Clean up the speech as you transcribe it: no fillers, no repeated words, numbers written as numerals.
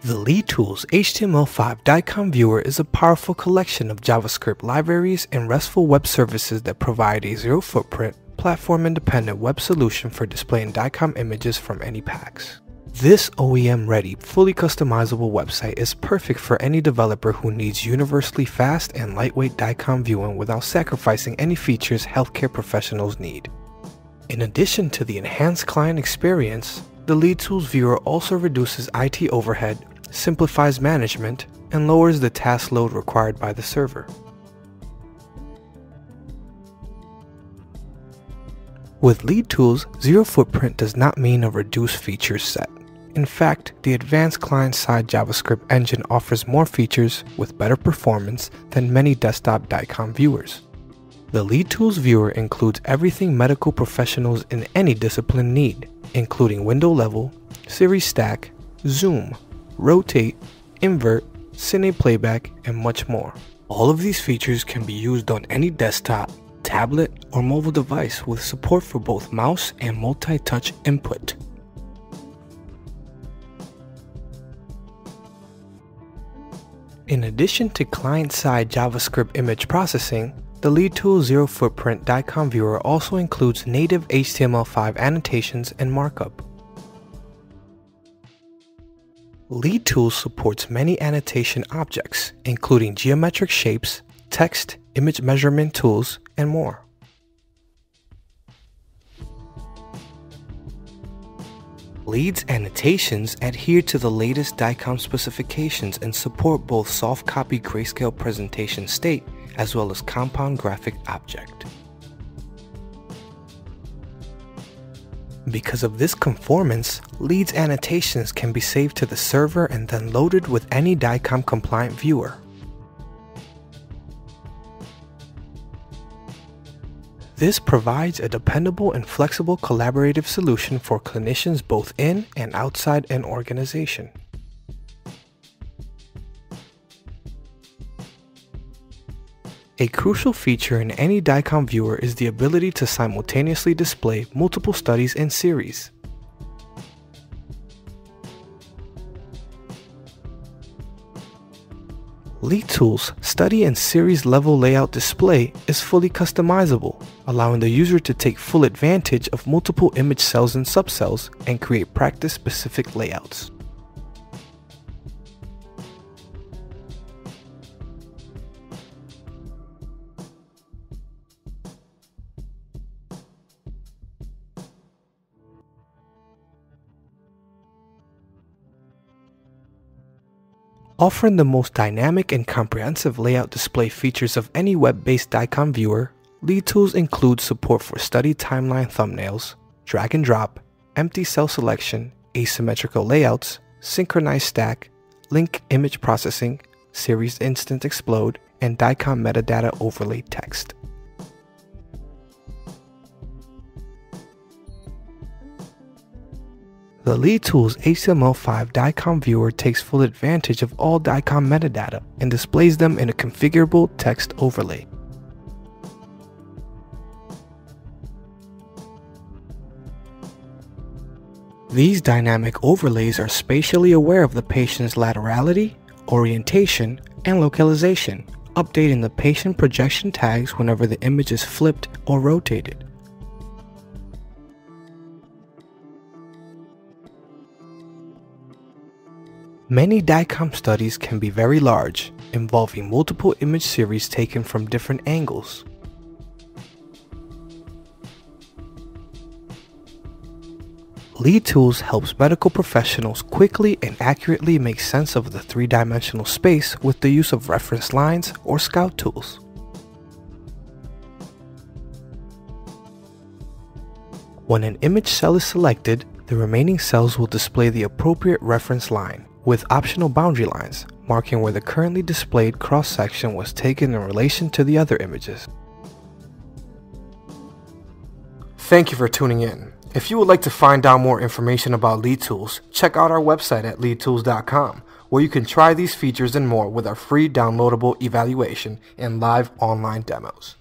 The LEADTOOLS HTML5 DICOM Viewer is a powerful collection of JavaScript libraries and RESTful web services that provide a zero-footprint, platform-independent web solution for displaying DICOM images from any PACS. This OEM-ready, fully customizable website is perfect for any developer who needs universally fast and lightweight DICOM viewing without sacrificing any features healthcare professionals need. In addition to the enhanced client experience, the LeadTools Viewer also reduces IT overhead, simplifies management, and lowers the task load required by the server. With LeadTools, zero footprint does not mean a reduced feature set. In fact, the advanced client-side JavaScript engine offers more features with better performance than many desktop DICOM viewers. The LeadTools Viewer includes everything medical professionals in any discipline need, including window level, series stack, zoom, rotate, invert, Cine playback, and much more. All of these features can be used on any desktop, tablet, or mobile device with support for both mouse and multi-touch input. In addition to client-side JavaScript image processing, the LeadTools Zero Footprint DICOM Viewer also includes native HTML5 annotations and markup. LeadTools supports many annotation objects, including geometric shapes, text, image measurement tools, and more. LEAD's annotations adhere to the latest DICOM specifications and support both soft copy grayscale presentation state as well as compound graphic object. Because of this conformance, LEAD's annotations can be saved to the server and then loaded with any DICOM compliant viewer. This provides a dependable and flexible collaborative solution for clinicians both in and outside an organization. A crucial feature in any DICOM viewer is the ability to simultaneously display multiple studies and series. LeadTools' study and series level layout display is fully customizable, allowing the user to take full advantage of multiple image cells and subcells and create practice-specific layouts. Offering the most dynamic and comprehensive layout display features of any web-based DICOM viewer, LeadTools includes support for study timeline thumbnails, drag and drop, empty cell selection, asymmetrical layouts, synchronized stack, link image processing, series instant explode, and DICOM metadata overlay text. The LeadTools HTML5 DICOM Viewer takes full advantage of all DICOM metadata and displays them in a configurable text overlay. These dynamic overlays are spatially aware of the patient's laterality, orientation, and localization, updating the patient projection tags whenever the image is flipped or rotated. Many DICOM studies can be very large, involving multiple image series taken from different angles. LeadTools helps medical professionals quickly and accurately make sense of the three-dimensional space with the use of reference lines or scout tools. When an image cell is selected, the remaining cells will display the appropriate reference line, with optional boundary lines, marking where the currently displayed cross-section was taken in relation to the other images. Thank you for tuning in. If you would like to find out more information about LeadTools, check out our website at leadtools.com, where you can try these features and more with our free downloadable evaluation and live online demos.